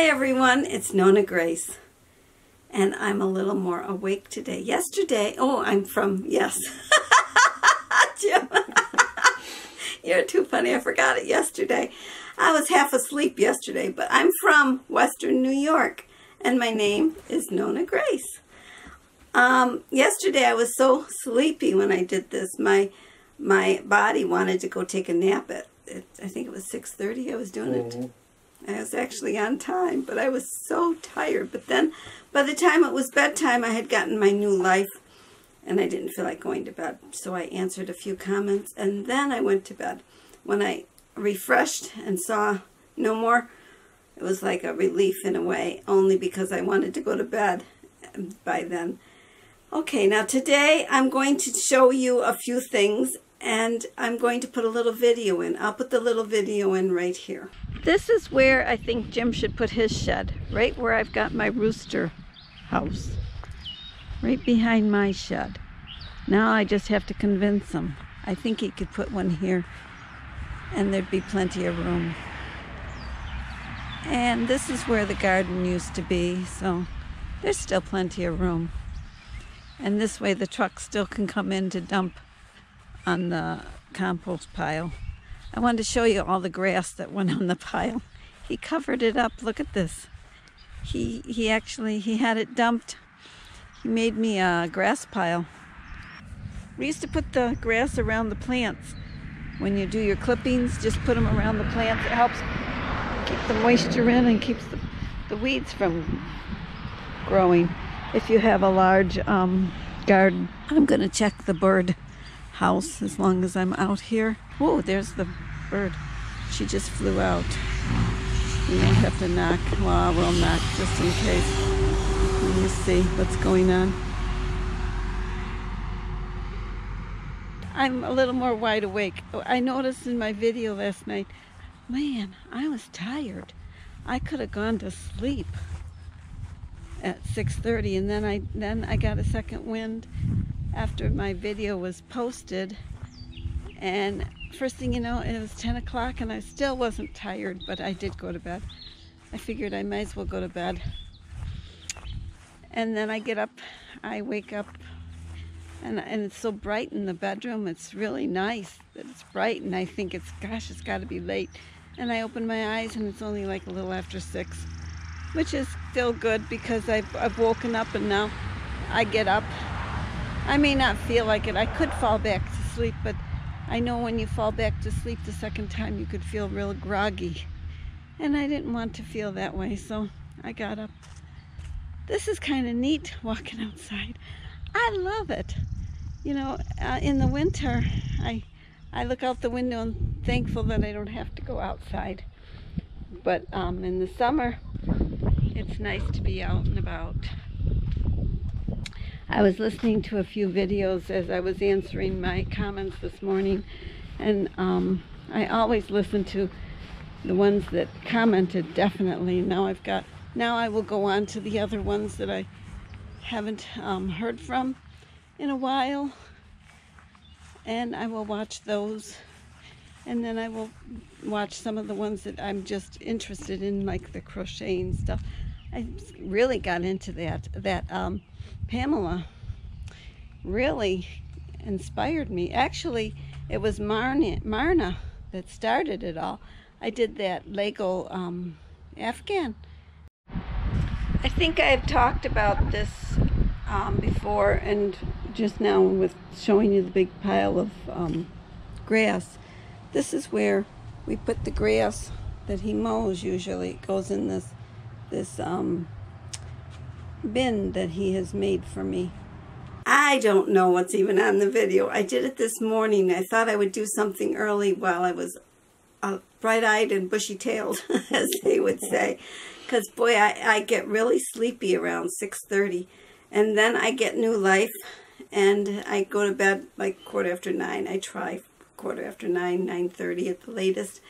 Hi everyone, it's Nonna Grace, and I'm a little more awake today. Yesterday, Jim, you're too funny, I forgot it yesterday. I was half asleep yesterday, but I'm from Western New York, and my name is Nonna Grace. Yesterday I was so sleepy when I did this, my body wanted to go take a nap at I think it was 6:30 I was doing it. I was actually on time, but I was so tired. But then, by the time it was bedtime, I had gotten my new life, and I didn't feel like going to bed. So I answered a few comments, and then I went to bed. When I refreshed and saw no more, it was like a relief in a way, only because I wanted to go to bed by then. Okay, now today I'm going to show you a few things, and I'm going to put a little video in. I'll put the little video in right here. This is where I think Jim should put his shed, right where I've got my rooster house, right behind my shed. Now I just have to convince him. I think he could put one here, and there'd be plenty of room. And this is where the garden used to be, so there's still plenty of room. And this way the truck still can come in to dump on the compost pile. I wanted to show you all the grass that went on the pile. He covered it up. Look at this. He had it dumped. He made me a grass pile. We used to put the grass around the plants. When you do your clippings, just put them around the plants. It helps keep the moisture in and keeps the weeds from growing if you have a large garden. I'm going to check the bird house as long as I'm out here. Whoa, there's the bird. She just flew out. We won't have to knock. Well, we'll knock just in case. Let me see what's going on. I'm a little more wide awake. I noticed in my video last night, man, I was tired. I could have gone to sleep at 6:30, and then I got a second wind after my video was posted, and first thing you know it was 10 o'clock and I still wasn't tired, but I did go to bed. I figured I might as well go to bed. And then I get up, I wake up, and it's so bright in the bedroom. It's really nice that it's bright, and I think it's, gosh, it's got to be late. And I open my eyes and it's only like a little after 6, which is still good because I've woken up, and now I get up. I may not feel like it. I could fall back to sleep, but I know when you fall back to sleep the second time you could feel real groggy. And I didn't want to feel that way, so I got up. This is kind of neat, walking outside. I love it. You know, in the winter, I look out the window and I'm thankful that I don't have to go outside. But in the summer, it's nice to be out and about. I was listening to a few videos as I was answering my comments this morning, and I always listen to the ones that commented, definitely. Now I will go on to the other ones that I haven't heard from in a while, and I will watch those, and then I will watch some of the ones that I'm just interested in, like the crocheting stuff. I really got into that Pamela really inspired me. Actually, it was Marna that started it all. I did that Lego Afghan. I think I have talked about this before, and just now with showing you the big pile of grass. This is where we put the grass that he mows usually. It goes in this bin that he has made for me. I don't know what's even on the video. I did it this morning. I thought I would do something early while I was bright-eyed and bushy-tailed, as they would say. Because, boy, I get really sleepy around 6:30. And then I get new life, and I go to bed like 9:15. I try 9:15, 9:30 at the latest.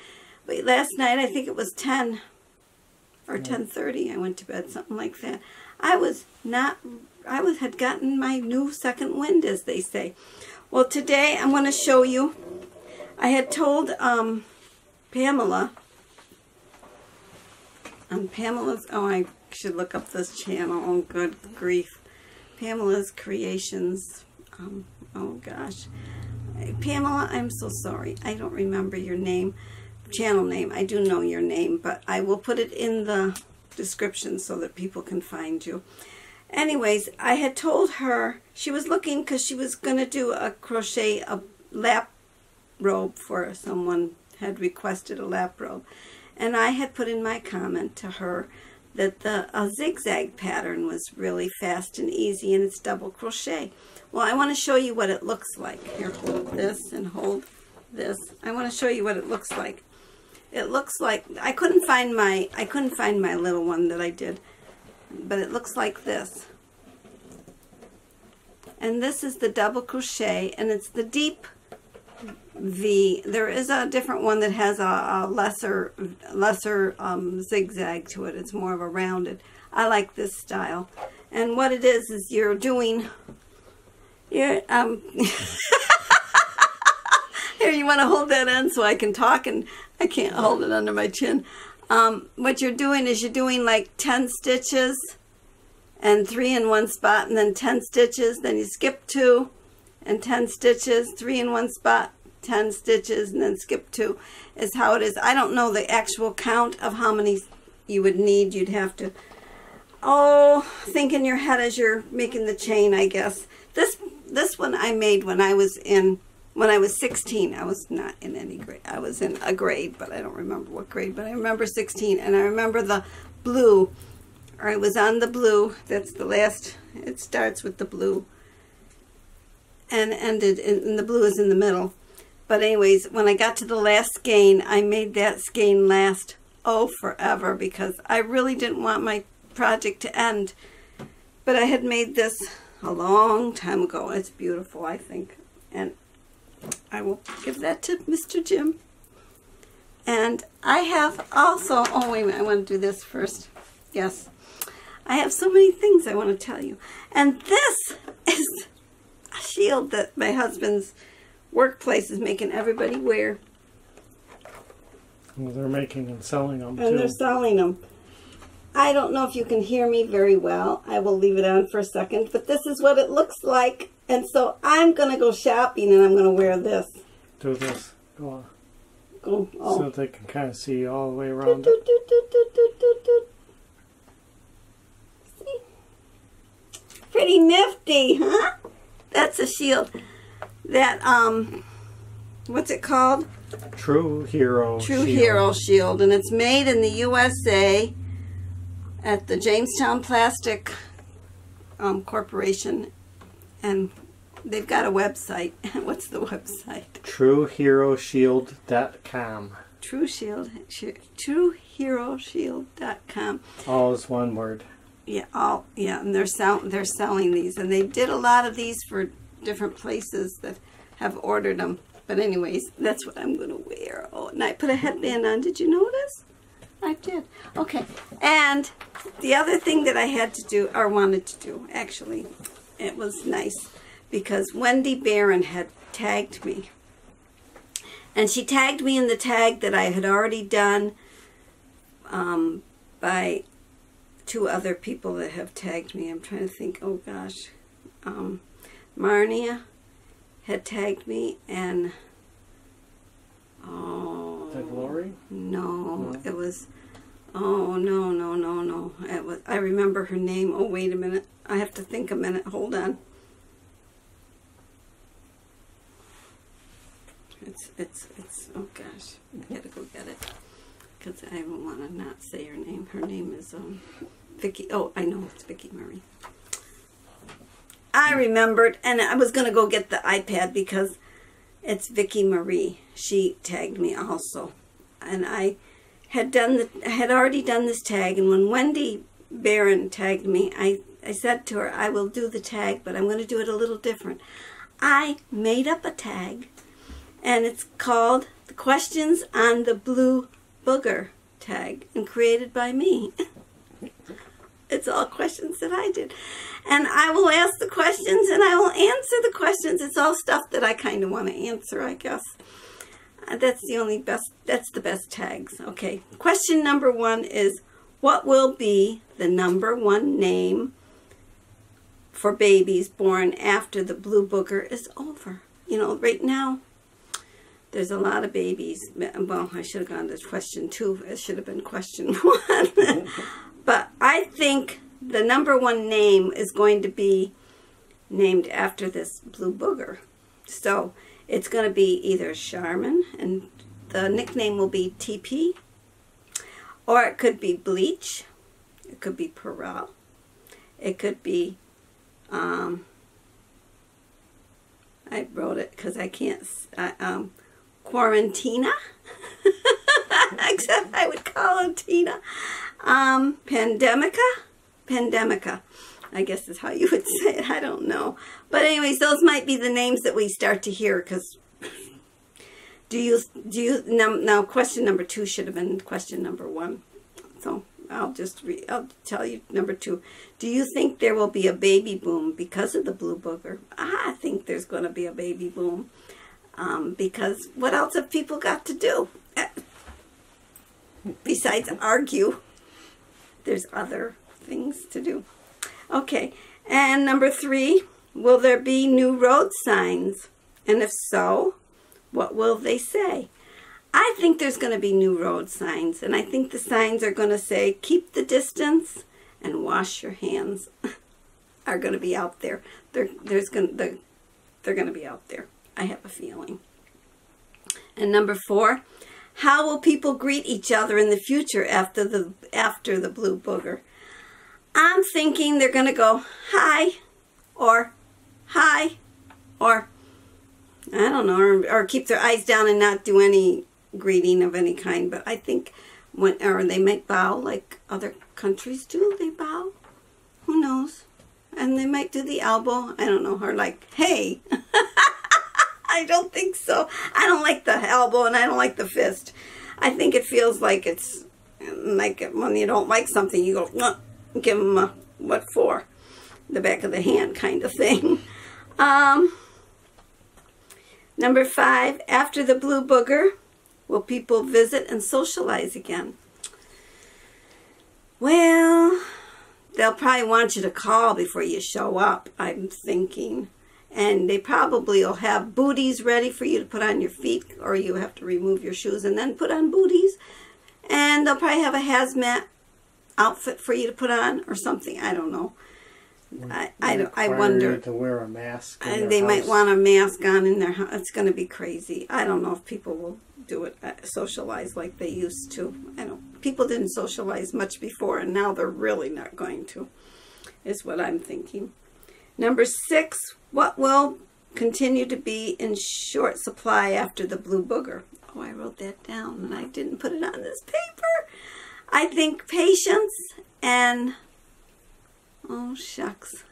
But last night, I think it was 10. Or 10:30, I went to bed, something like that. I had gotten my new second wind, as they say. Well, today I'm going to show you. I had told Pamela Pamela's, oh, I should look up this channel. Oh, good grief. Pamela's Creations. Oh, gosh. Pamela, I'm so sorry. I don't remember your name, channel name. I do know your name, but I will put it in the description so that people can find you. Anyways, I had told her she was looking because she was going to do a crochet, a lap robe for someone had requested a lap robe. And I had put in my comment to her that a zigzag pattern was really fast and easy, and it's double crochet. Well, I want to show you what it looks like. Here, hold this and hold this. I want to show you what it looks like. It looks like, I couldn't find my little one that I did, but it looks like this. And this is the double crochet, and it's the deep V. There is a different one that has a lesser zigzag to it. It's more of a rounded. I like this style. And what it is you're doing, here, you want to hold that end so I can talk, and I can't hold it under my chin. What you're doing is you're doing like 10 stitches and 3 in one spot, and then 10 stitches, then you skip 2 and 10 stitches, 3 in one spot, 10 stitches, and then skip 2 is how it is. I don't know the actual count of how many you would need. You'd have to, think in your head as you're making the chain, I guess. This one I made when I was 16. I was not in any grade. I was in a grade, but I don't remember what grade, but I remember 16, and I remember the blue, or it was on the blue. That's the last, it starts with the blue and ended, and the blue is in the middle. But anyways, when I got to the last skein, I made that skein last, forever, because I really didn't want my project to end. But I had made this a long time ago. It's beautiful, I think. And I will give that to Mr. Jim. And I have also, oh, wait a minute, I want to do this first. Yes. I have so many things I want to tell you. And this is a shield that my husband's workplace is making everybody wear. Well, they're making and selling them, and too. They're selling them. I don't know if you can hear me very well. I will leave it on for a second, but this is what it looks like. And so I'm going to go shopping, and I'm going to wear this. Do this. Go on. Go, oh. So they can kind of see all the way around. Do, do, do, do, do, do, do, do. See? Pretty nifty, huh? That's a shield. That, what's it called? True Hero Shield. True Hero Shield. And it's made in the USA at the Jamestown Plastic Corporation. And they've got a website. What's the website? TrueHeroShield.com. TrueHeroShield.com. All is one word. Yeah, all, yeah, and they're selling these, and they did a lot of these for different places that have ordered them. But anyways, that's what I'm going to wear. Oh, and I put a headband on. Did you notice? I did. Okay. And the other thing that I had to do, or wanted to do, actually, it was nice because Wendy Barron had tagged me. And she tagged me in the tag that I had already done by 2 other people that have tagged me. I'm trying to think. Oh, gosh. Marnia had tagged me, and the Glory? No, it was, no. It was, I remember her name. Oh, wait a minute. I have to think a minute. Hold on. It's oh gosh. I gotta go get it. Because I don't want to not say her name. Her name is, Vicky. Oh, I know. It's Vicky Murray. I remembered, and I was going to go get the iPad because it's Vicky Marie. She tagged me also. And I had already done this tag, and when Wendy Barron tagged me, I said to her, I will do the tag, but I'm going to do it a little different. I made up a tag, and it's called The Questions on the Blue Booger Tag, and created by me. It's all questions that I did. And I will ask the questions, and I will answer the questions. It's all stuff that I kind of want to answer, I guess. That's the best tags. Okay. Question number 1 is, What will be the number one name for babies born after the blue booger is over? You know, right now, there's a lot of babies. Well, I should have gone to question two. It should have been question one. But I think the number one name is going to be named after this blue booger. So it's going to be either Charmin, and the nickname will be TP, or it could be Bleach, it could be Perel, it could be, I wrote it because I can't, Quarantina, except I would call him Tina, Pandemica, I guess is how you would say it, I don't know. But anyways, those might be the names that we start to hear, because now question number two should have been question number one. So I'll tell you number two. Do you think there will be a baby boom because of the blue booger? I think there's going to be a baby boom, because what else have people got to do? Besides argue, there's other things to do. Okay, and number three, will there be new road signs? And if so, what will they say? I think there's going to be new road signs, and I think the signs are going to say, keep the distance and wash your hands, are going to be out there. They're going to be out there. I have a feeling. And number four, how will people greet each other in the future after the blue booger? I'm thinking they're going to go, hi, or I don't know, or keep their eyes down and not do any greeting of any kind. But I think, or they might bow like other countries do. They bow. Who knows? And they might do the elbow. I don't know, or like, hey. I don't think so. I don't like the elbow and I don't like the fist. I think it feels like it's like when you don't like something, you go, give them a, what for? The back of the hand kind of thing. Number five, after the blue booger, will people visit and socialize again? Well, they'll probably want you to call before you show up, I'm thinking. And they probably will have booties ready for you to put on your feet, or you have to remove your shoes and then put on booties. And they'll probably have a hazmat outfit for you to put on or something. I don't know. I wonder. To wear a mask. They might want a mask on in their house. It's going to be crazy. I don't know if people will do it, socialize like they used to. I don't. People didn't socialize much before, and now they're really not going to, is what I'm thinking. Number six, what will continue to be in short supply after the blue booger? Oh, I wrote that down, and I didn't put it on this paper. I think patience and, oh, shucks.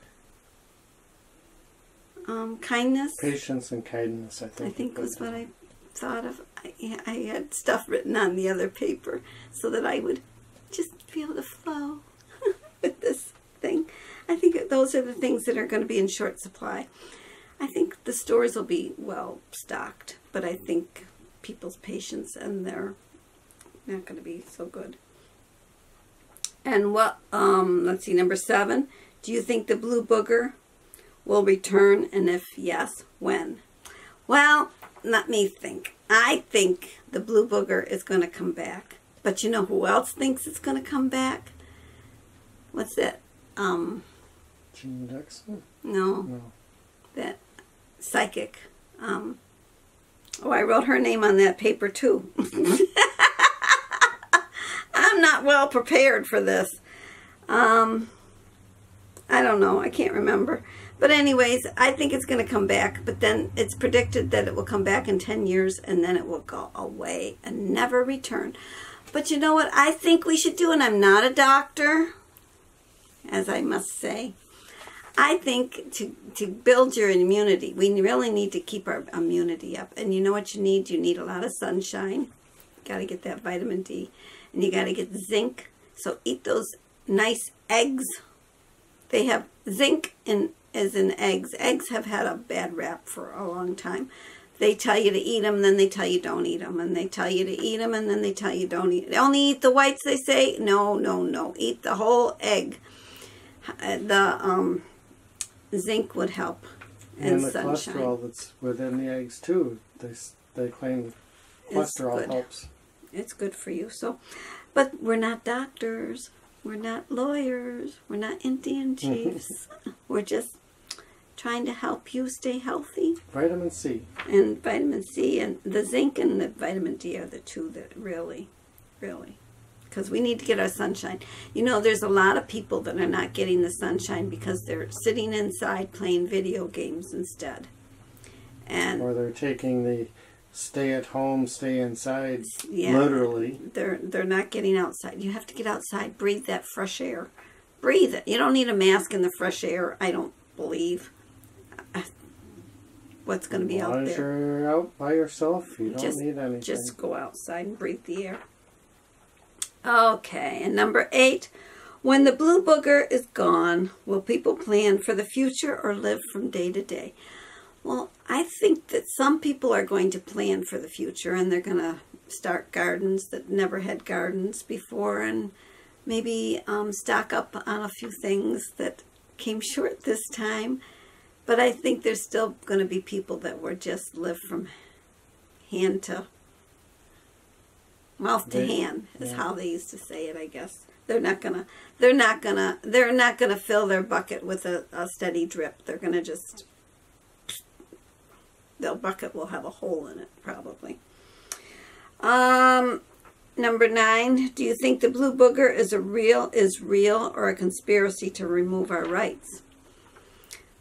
Kindness. Patience and kindness, I think. I think was what I thought of. I had stuff written on the other paper so that I would just be able to flow with this thing. I think those are the things that are going to be in short supply. I think the stores will be well stocked, but I think people's patience and they're not going to be so good. And what, let's see, number seven, do you think the blue booger will return? And if yes, when? Well, let me think. I think the blue booger is going to come back. But you know who else thinks it's going to come back? What's that? Gene Dixon? No. That psychic. Oh, I wrote her name on that paper too. I'm not well prepared for this. I don't know. I can't remember. But anyways, I think it's going to come back. But then it's predicted that it will come back in 10 years and then it will go away and never return. But you know what I think we should do, and I'm not a doctor, as I must say. I think to build your immunity, we really need to keep our immunity up. And you know what you need? You need a lot of sunshine. You got to get that vitamin D. And you got to get zinc. So eat those nice eggs. They have zinc in, as in eggs. Eggs have had a bad rap for a long time. They tell you to eat them, then they tell you don't eat them. And they tell you to eat them, and then they tell you don't eat them. Only eat the whites, they say. No, no, no. Eat the whole egg. The zinc would help. And the sunshine. Cholesterol that's within the eggs, too. They claim cholesterol helps. It's good for you. So, but we're not doctors. We're not lawyers. We're not Indian chiefs. We're just trying to help you stay healthy. Vitamin C. And vitamin C and the zinc and the vitamin D are the two that really, really, because we need to get our sunshine. You know, there's a lot of people that are not getting the sunshine because they're sitting inside playing video games instead. And or they're taking the stay at home, stay inside, yeah, literally. They're not getting outside. You have to get outside, breathe that fresh air. Breathe it. You don't need a mask in the fresh air, I don't believe. What's going to be out there? As you're out by yourself, you don't need anything. Just go outside and breathe the air. Okay, and number 8. When the blue booger is gone, will people plan for the future or live from day to day? Well, I think that some people are going to plan for the future, and they're going to start gardens that never had gardens before, and maybe stock up on a few things that came short this time. But I think there's still going to be people that will just live from hand to mouth to hand, is how they used to say it, I guess. They're not gonna fill their bucket with a steady drip. They're gonna just, their bucket will have a hole in it probably. Number 9. Do you think the blue booger is real or a conspiracy to remove our rights?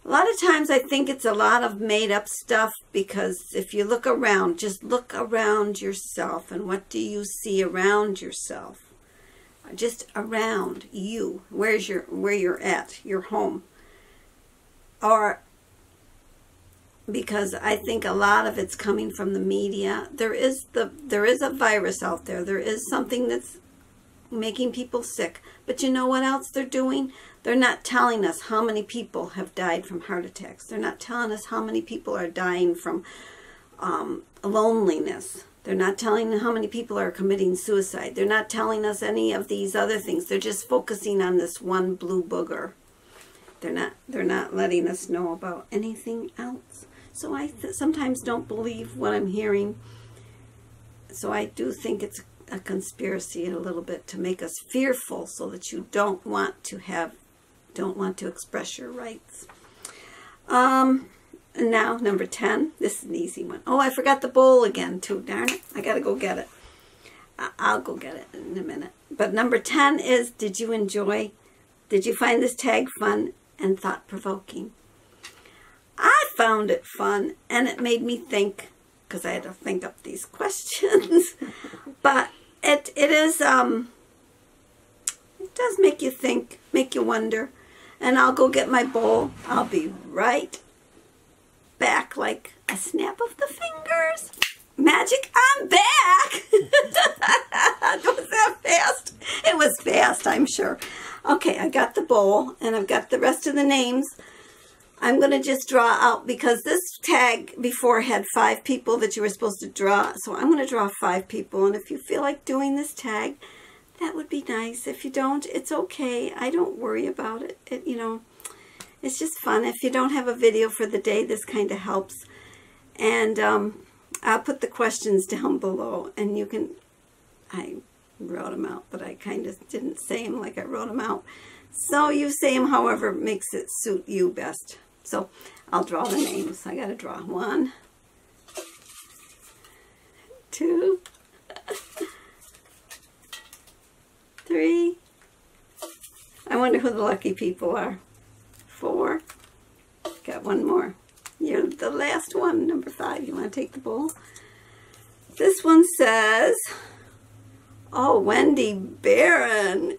A lot of times I think it's a lot of made up stuff, because if you look around, just look around yourself, and what do you see around yourself? Just around you. Where you're at, your home. Or because I think a lot of it's coming from the media. There is a virus out there. There is something that's making people sick. But you know what else they're doing? They're not telling us how many people have died from heart attacks. They're not telling us how many people are dying from loneliness. They're not telling how many people are committing suicide. They're not telling us any of these other things. They're just focusing on this one blue booger. They're not letting us know about anything else. So I sometimes don't believe what I'm hearing. So I do think it's a conspiracy a little bit to make us fearful, so that you don't want to express your rights. And now, number 10. This is an easy one. Oh, I forgot the bowl again, too. Darn it. I got to go get it. I'll go get it in a minute. But number 10 is, did you find this tag fun and thought-provoking? I found it fun, and it made me think, because I had to think up these questions. But it does make you think, make you wonder. And I'll go get my bowl. I'll be right back, like a snap of the fingers. Magic, I'm back! Was that fast? It was fast, I'm sure. Okay, I got the bowl, and I've got the rest of the names. I'm going to just draw out, because this tag before had 5 people that you were supposed to draw. So I'm going to draw 5 people, and if you feel like doing this tag, that would be nice. If you don't, it's okay. I don't worry about it. You know, it's just fun. If you don't have a video for the day, this kind of helps. And I'll put the questions down below, and you can, I wrote them out, but I kind of didn't say them like I wrote them out. So you say them however makes it suit you best. So I'll draw the names. I got to draw 1, 2, 3. I wonder who the lucky people are. 4. Got one more. You're the last one, number 5. You want to take the bowl? This one says, oh, Wendy Barron.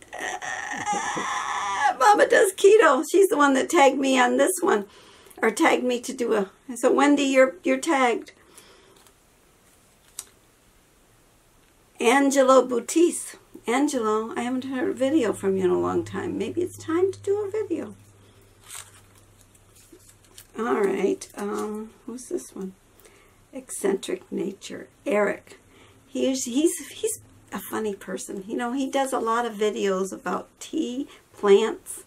Mama Does Keto. She's the one that tagged me on this one, or tagged me to do a. So Wendy, you're tagged. Angelo Boutis. Angelo, I haven't heard a video from you in a long time. Maybe it's time to do a video. All right. Who's this one? Eccentric Nature, Eric. He's a funny person. You know, he does a lot of videos about tea, plants,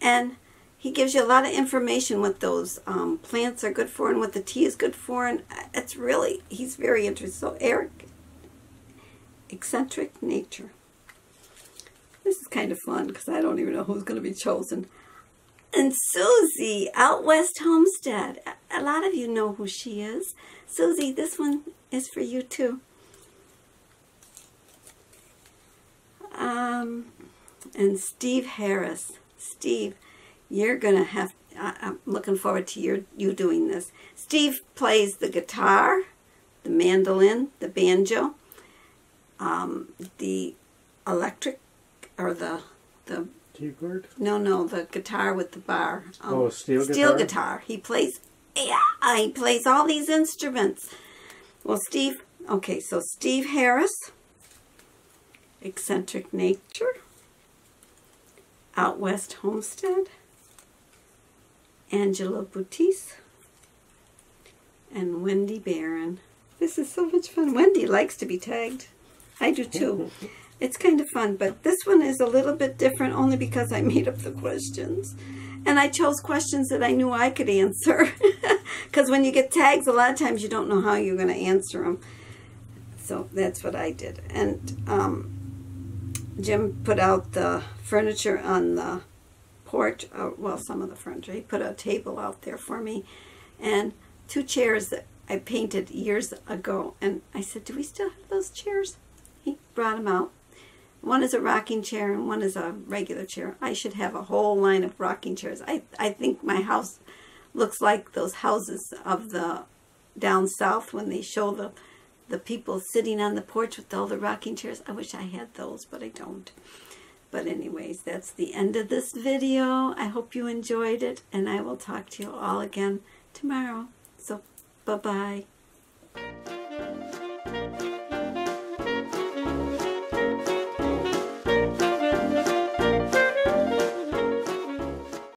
and he gives you a lot of information what those plants are good for and what the tea is good for, and it's really, he's very interesting. So Eric, Eccentric Nature. This is kind of fun because I don't even know who's going to be chosen. And Susie, Out West Homestead. A lot of you know who she is. Susie, this one is for you too. And Steve Harris. Steve, you're going to have, I'm looking forward to you doing this. Steve plays the guitar, the mandolin, the banjo, the electric, or the keyboard? No, the guitar with the bar. Steel guitar. He plays, yeah, he plays all these instruments. Well, Steve, okay, so Steve Harris, Eccentric Nature, Out West Homestead, Angelo Boutis, and Wendy Barron. This is so much fun. Wendy likes to be tagged. I do too. It's kind of fun, but this one is a little bit different only because I made up the questions. And I chose questions that I knew I could answer. Because when you get tags, a lot of times you don't know how you're going to answer them. So that's what I did. And Jim put out the furniture on the porch. Well, some of the furniture. He put a table out there for me. And two chairs that I painted years ago. And I said, do we still have those chairs? He brought them out. One is a rocking chair and one is a regular chair. I should have a whole line of rocking chairs. I think my house looks like those houses of the down south when they show the people sitting on the porch with all the rocking chairs. I wish I had those, but I don't. But anyways, that's the end of this video. I hope you enjoyed it, and I will talk to you all again tomorrow. So, bye-bye.